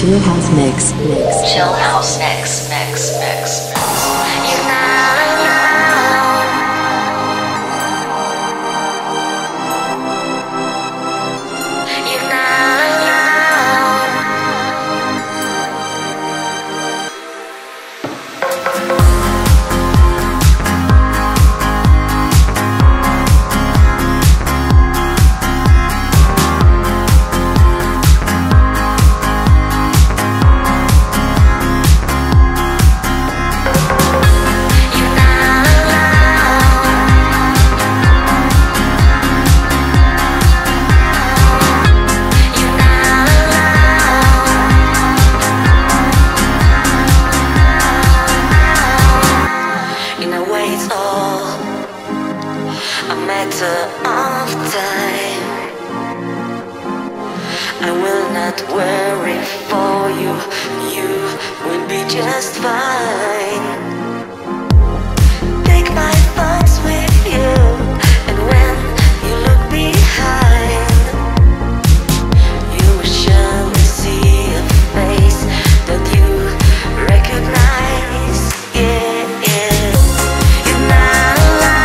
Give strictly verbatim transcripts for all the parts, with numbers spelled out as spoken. ChillHouse Mix, Mix. ChillHouse Mix, Mix, Mix, Mix. Of time, I will not worry for you. You will be just fine. Take my thoughts with you, and when you look behind, you surely see a face that you recognize. Yeah, yeah. You're not time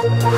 I'm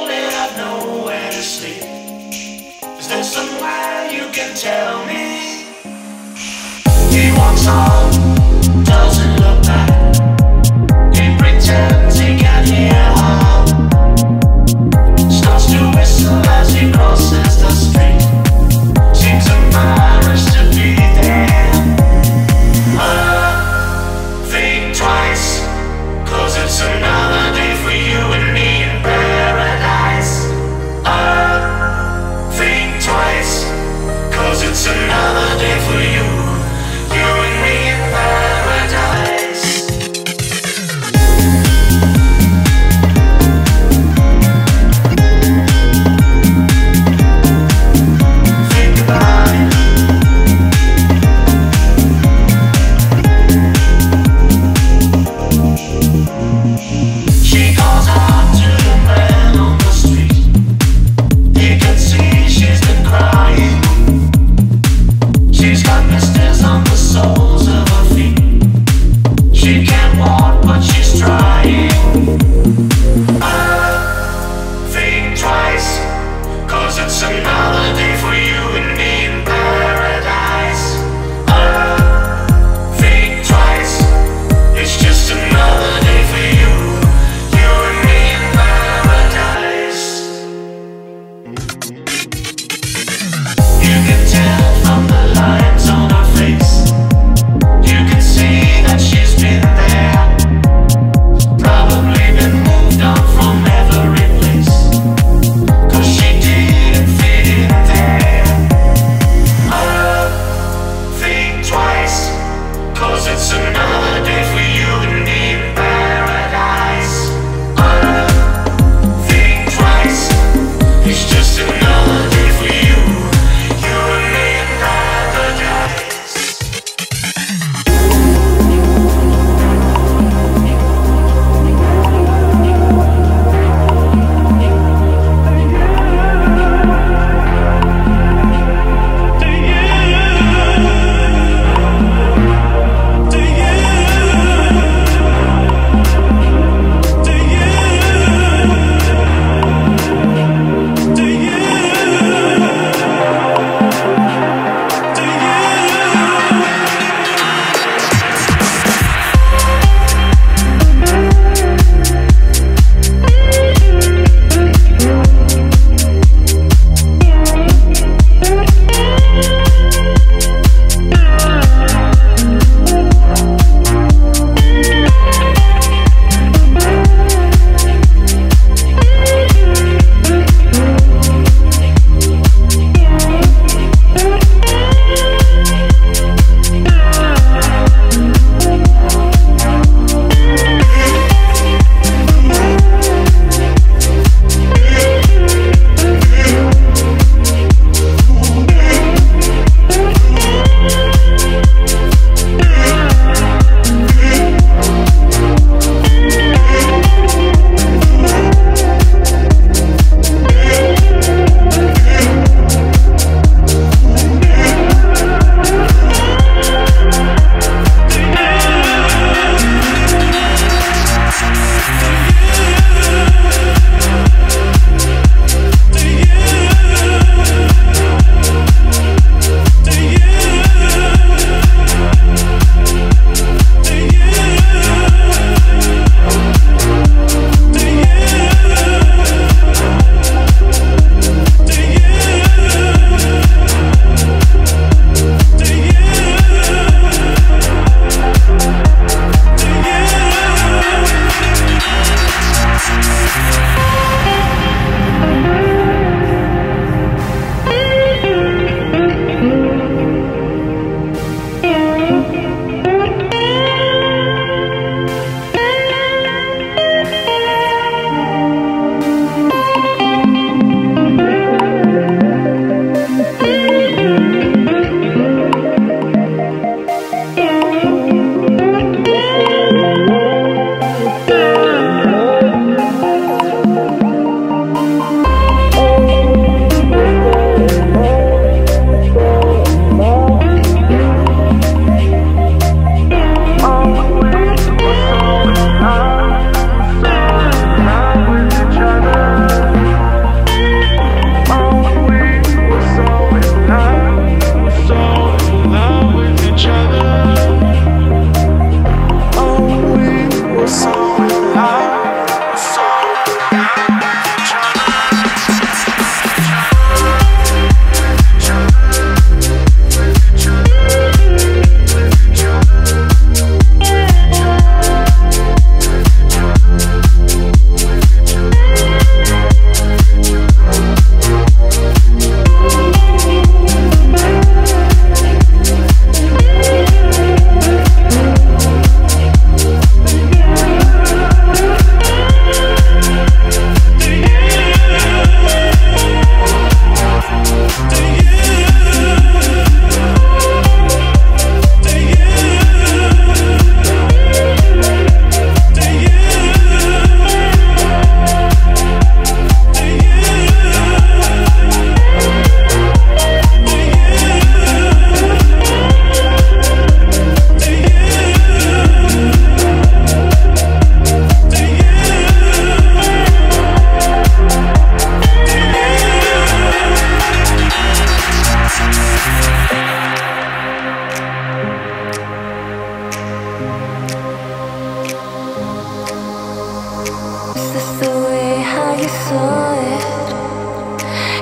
lonely, I've nowhere to sleep. Is there somewhere you can tell me? He walks on, doesn't look back. He pretends he can't hear her. Starts to whistle as he crosses the street. Seems embarrassed to be there. But think twice, cause it's another day for you and me. It's another day for you, you and me in paradise.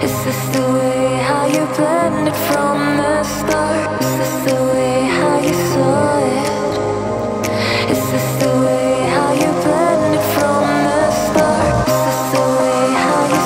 Is this the way how you planned it from the start? Is this the way how you saw it? Is this the way how you planned it from the start? Is this the way how you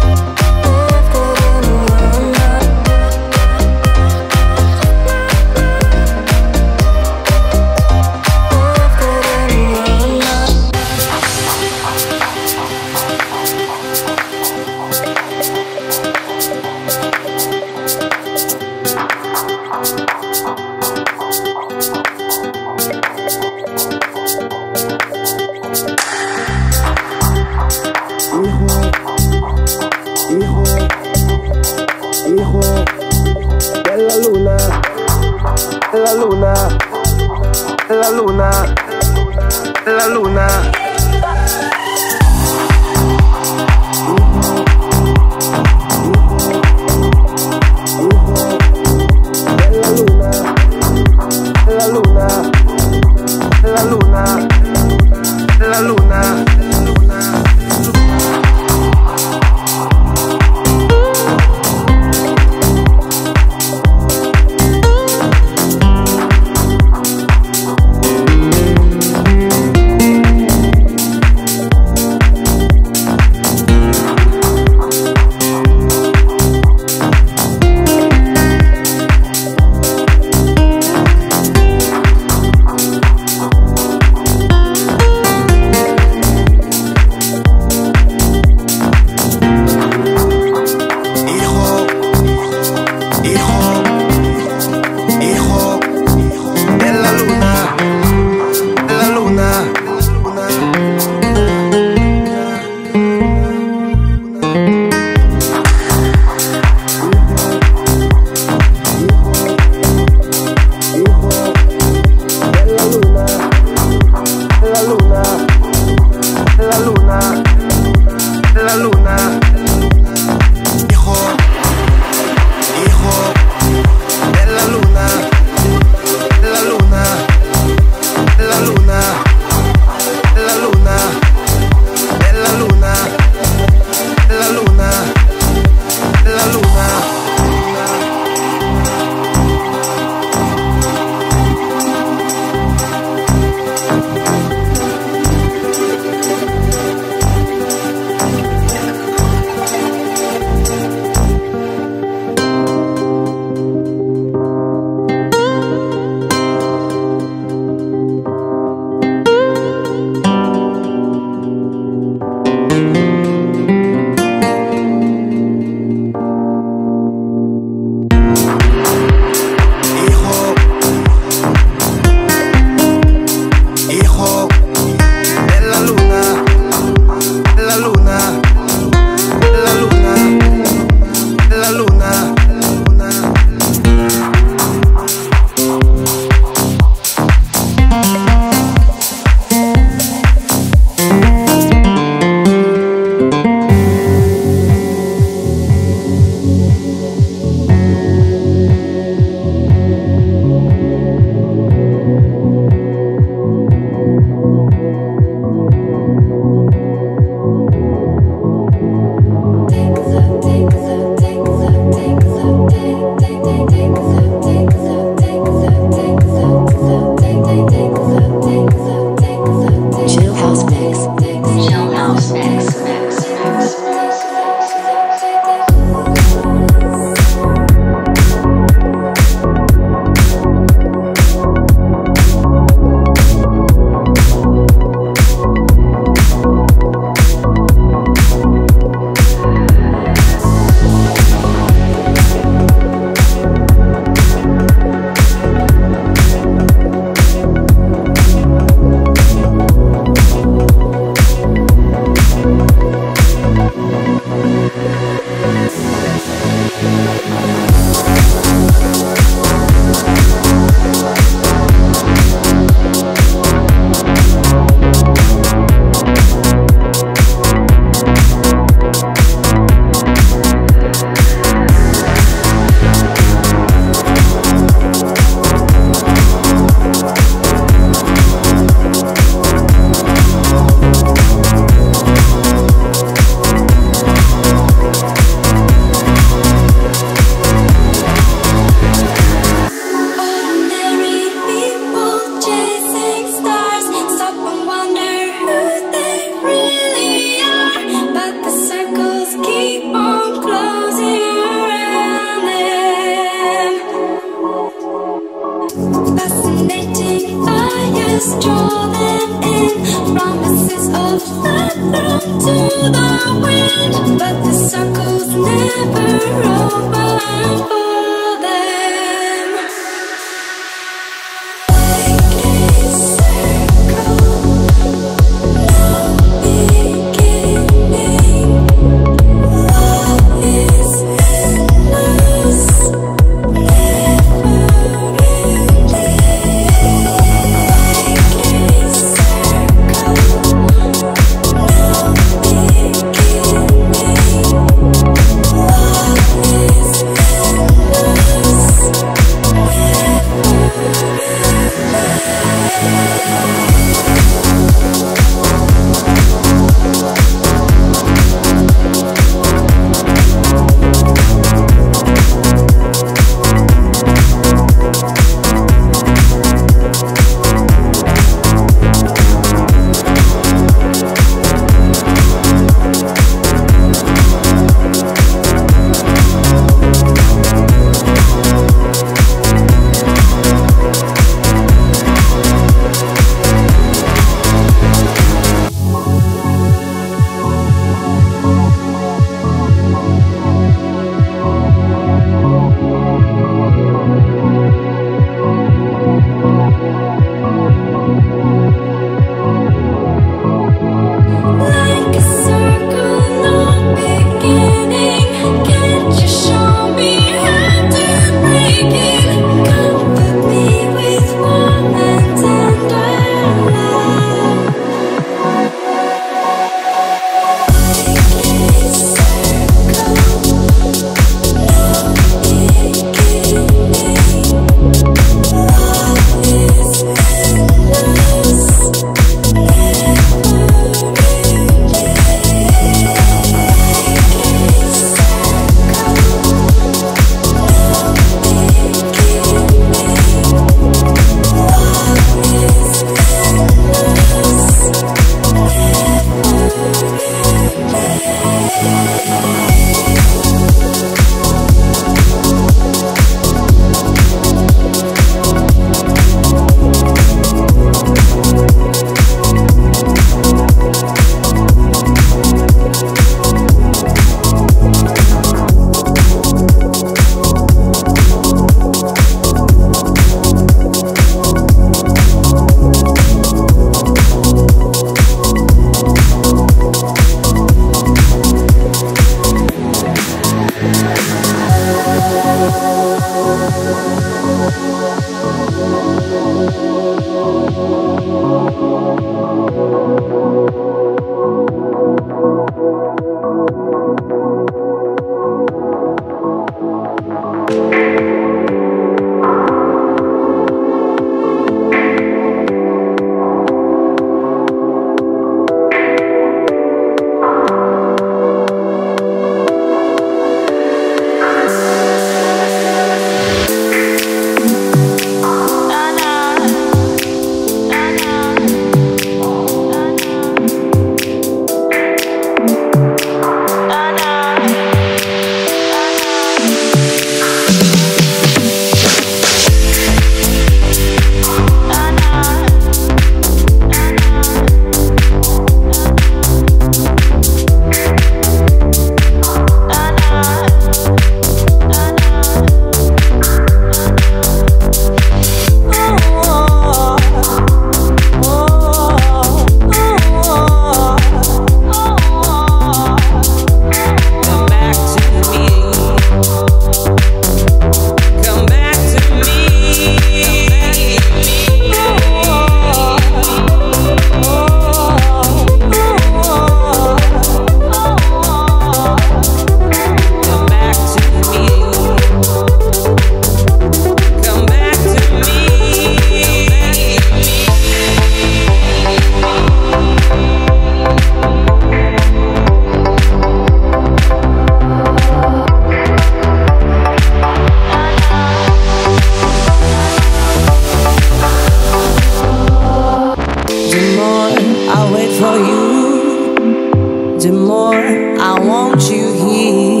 do more. I want you here.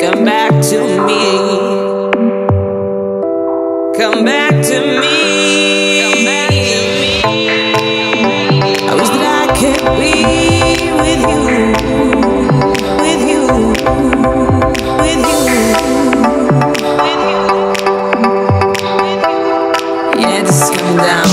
Come back to me. Come back to me. Come back to me. I wish that I could be with you. With you. With you. With you. With you. Yeah, just come down.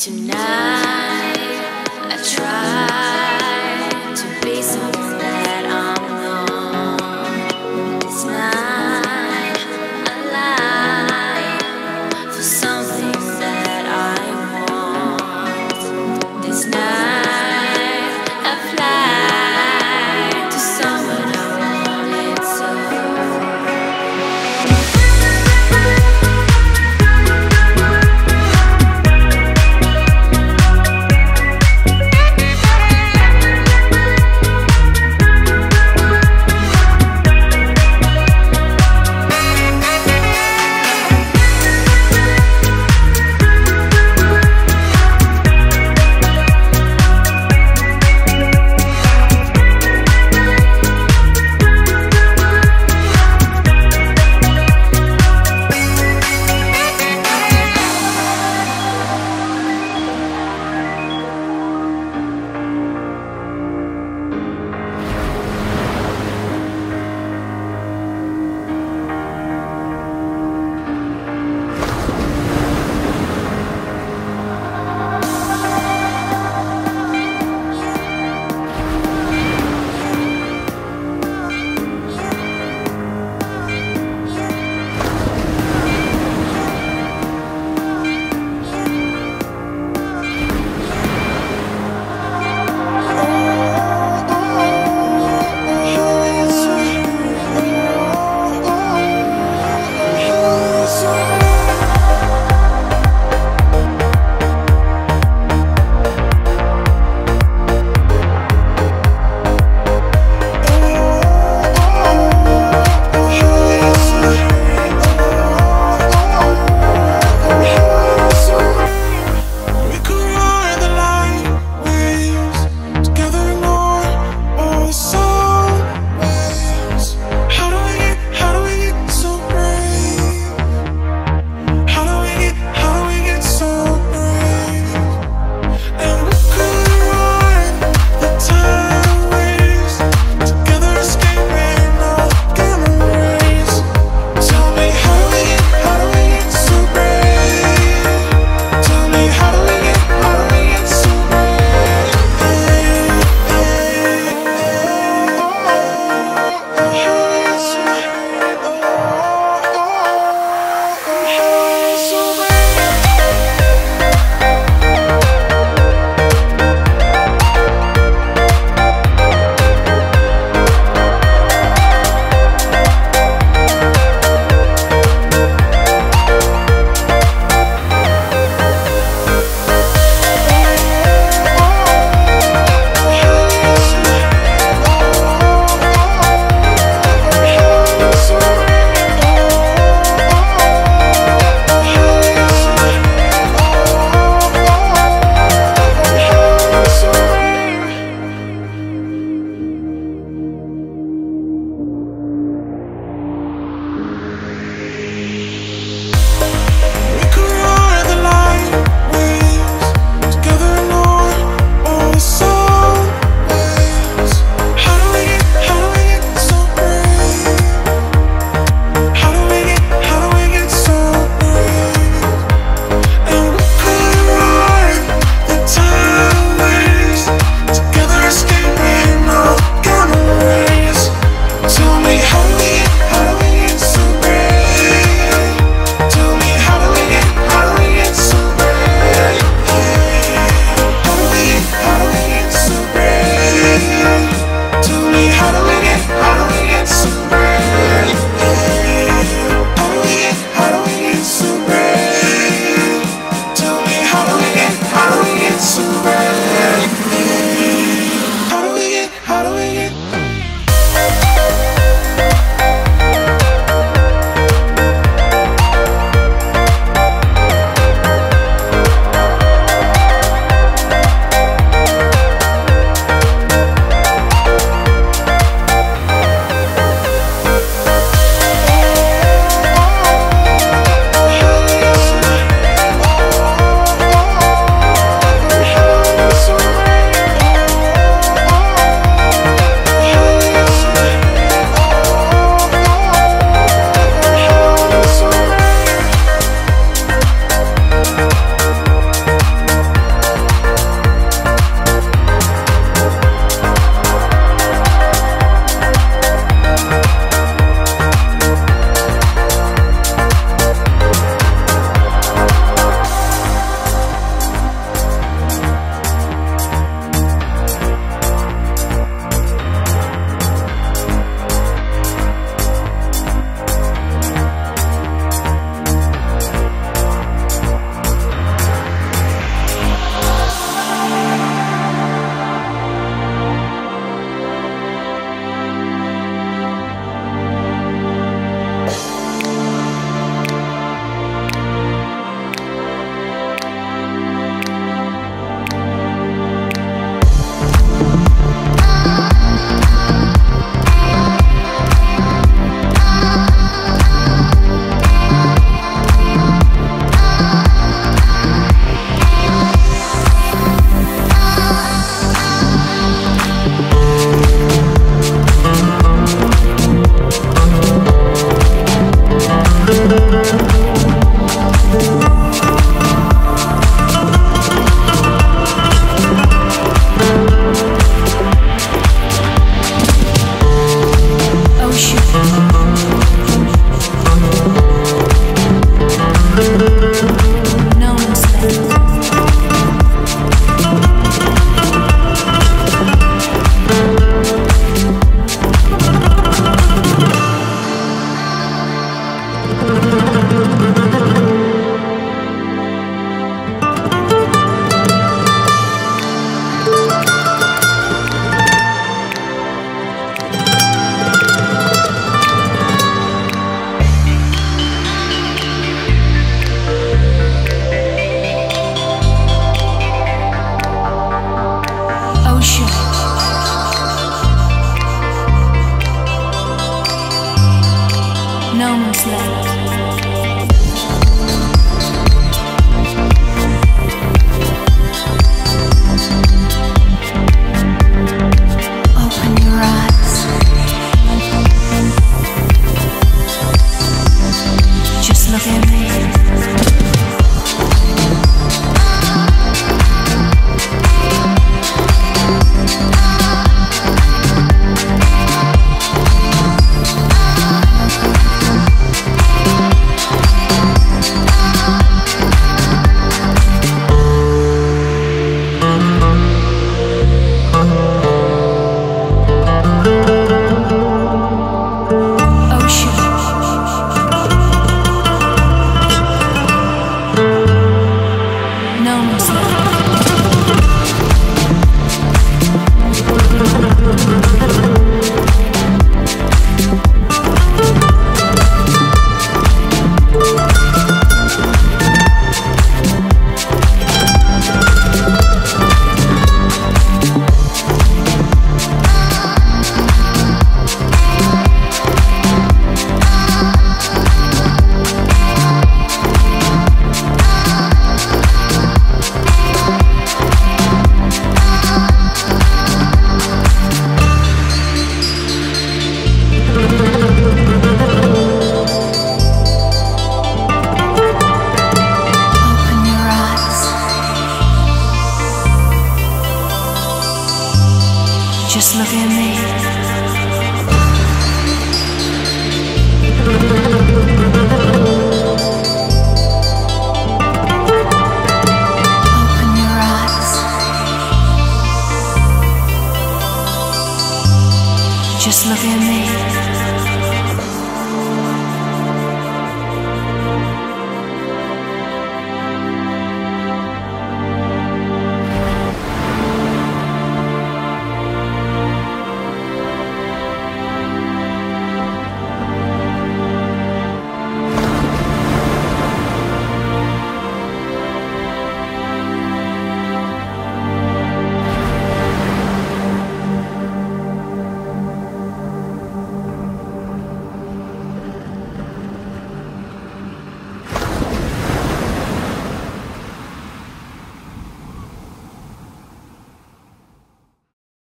Tonight.